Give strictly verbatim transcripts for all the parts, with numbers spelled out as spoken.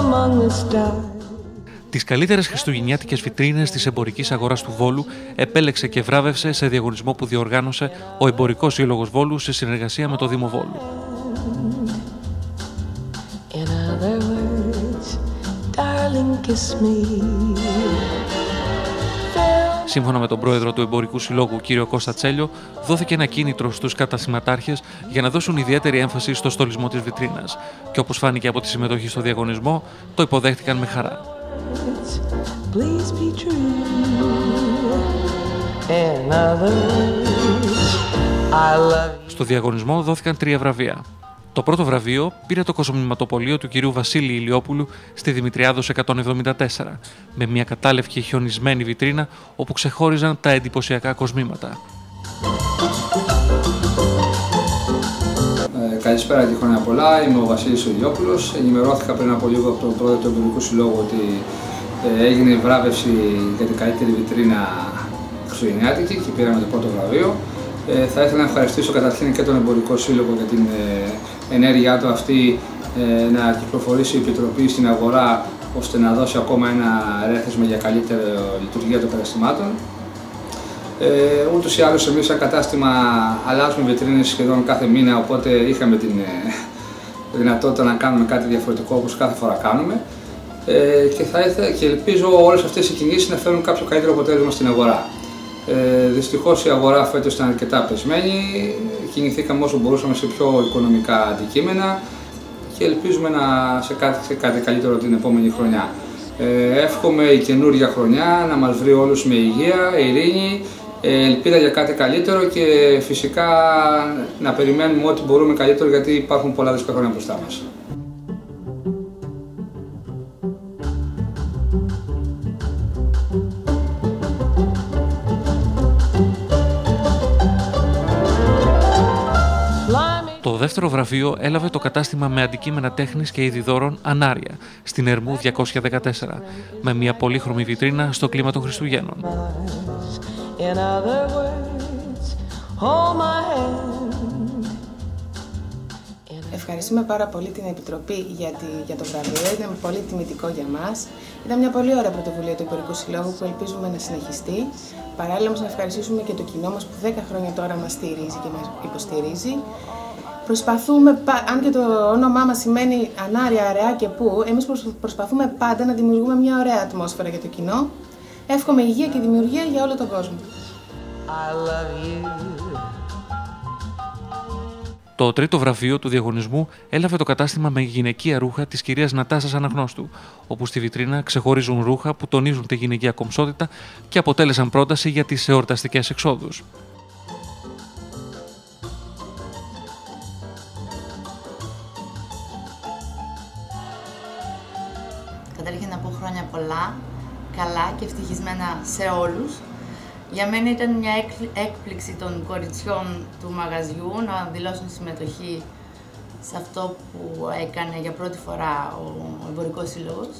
among the stars. Τις καλύτερες χριστουγεννιάτικες βιτρίνες της εμπορικής αγοράς του Βόλου επέλεξε και βράβευσε σε διαγωνισμό που διοργάνωσε ο Εμπορικός Σύλλογος Βόλου σε συνεργασία με το Δήμο Βόλου. Σύμφωνα με τον πρόεδρο του Εμπορικού Συλλόγου, κύριο Κώστα Τσέλιο, δόθηκε ένα κίνητρο στους καταστηματάρχες για να δώσουν ιδιαίτερη έμφαση στο στολισμό της βιτρίνας. Και όπως φάνηκε από τη συμμετοχή στο διαγωνισμό, το υποδέχτηκαν με χαρά. Please be true. And others, I love you. Στο διαγωνισμό δόθηκαν τρία βραβεία. Το πρώτο βραβείο πήρε το κοσμηματοπωλείο του κυρίου Βασίλη Ηλιόπουλου στη Δημητριάδος εκατόν εβδομήντα τέσσερα, με μια κατάλευκη χιονισμένη βιτρίνα όπου ξεχώριζαν τα εντυπωσιακά κοσμήματα. Καλησπέρα και χρόνια πολλά. Είμαι ο Βασίλης Ηλιόπουλος. Ενημερώθηκα πριν από λίγο από τον πρόεδρο του Εμπορικού Συλλόγου ότι έγινε βράβευση για την καλύτερη βιτρίνα χριστουγεννιάτικη και πήραμε το πρώτο βραβείο. Ε, θα ήθελα να ευχαριστήσω καταρχήν και τον Εμπορικό Σύλλογο για την ε, ενέργειά του αυτή ε, να κυκλοφορήσει η Επιτροπή στην αγορά ώστε να δώσει ακόμα ένα ρέθισμα για καλύτερη λειτουργία των καταστημάτων. Ε, ούτως ή άλλως εμείς σαν κατάστημα αλλάζουμε βιτρίνες σχεδόν κάθε μήνα, οπότε είχαμε την ε, δυνατότητα να κάνουμε κάτι διαφορετικό όπως κάθε φορά κάνουμε. Ε, και, θα ήθελα, και ελπίζω όλες αυτές οι κινήσεις να φέρουν κάποιο καλύτερο αποτέλεσμα στην αγορά. Ε, δυστυχώς η αγορά φέτος ήταν αρκετά πεσμένη, κινηθήκαμε όσο μπορούσαμε σε πιο οικονομικά αντικείμενα και ελπίζουμε να σε κάτι, σε κάτι καλύτερο την επόμενη χρονιά. Ε, εύχομαι η καινούργια χρονιά να μας βρει όλους με υγεία, ειρήνη, ελπίδα για κάτι καλύτερο και φυσικά να περιμένουμε ό,τι μπορούμε καλύτερο, γιατί υπάρχουν πολλά δύσκολα χρόνια μπροστά μας. Το δεύτερο βραβείο έλαβε το κατάστημα με αντικείμενα τέχνης και ειδιδώρων Ανάρια, στην Ερμού διακόσια δεκατέσσερα, με μια πολύχρωμη βιτρίνα στο κλίμα των Χριστουγέννων. Ευχαριστούμε πάρα πολύ την Επιτροπή για, τη, για το βραβείο, ήταν πολύ τιμητικό για μας. Ήταν μια πολύ ωραία πρωτοβουλία του Εμπορικού Συλλόγου που ελπίζουμε να συνεχιστεί. Παράλληλα όμως να ευχαριστήσουμε και το κοινό μας που δέκα χρόνια τώρα μας στηρίζει και μας υποστηρίζει. Προσπαθούμε, αν και το όνομά μας σημαίνει Ανάρια, αραιά και πού, εμείς προσπαθούμε πάντα να δημιουργούμε μια ωραία ατμόσφαιρα για το κοινό. Εύχομαι υγεία και δημιουργία για όλο τον κόσμο. Το τρίτο βραβείο του διαγωνισμού έλαβε το κατάστημα με γυναικεία ρούχα της κυρίας Νατάσας Αναγνώστου, όπου στη βιτρίνα ξεχωρίζουν ρούχα που τονίζουν τη γυναικεία κομψότητα και αποτέλεσαν πρόταση για τις εορταστικές εξόδους. Καταρχήν να πω χρόνια πολλά, καλά και ευτυχισμένα σε όλους. Για μένα ήταν μια έκπληξη των κοριτσιών του μαγαζιού να δηλώσουν συμμετοχή σε αυτό που έκανε για πρώτη φορά ο Εμπορικός Σύλλογος.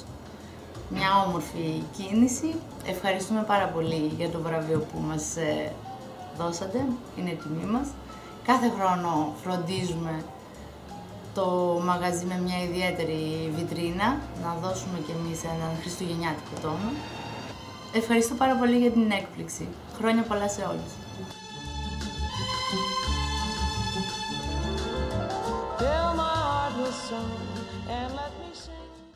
Μια όμορφη κίνηση. Ευχαριστούμε πάρα πολύ για το βραβείο που μας δώσατε. Είναι τιμή μας. Κάθε χρόνο φροντίζουμε το μαγαζί με μια ιδιαίτερη βιτρίνα, να δώσουμε κι εμείς έναν χριστουγεννιάτικο τόνο. Ευχαριστώ πάρα πολύ για την έκπληξη. Χρόνια πολλά σε όλους.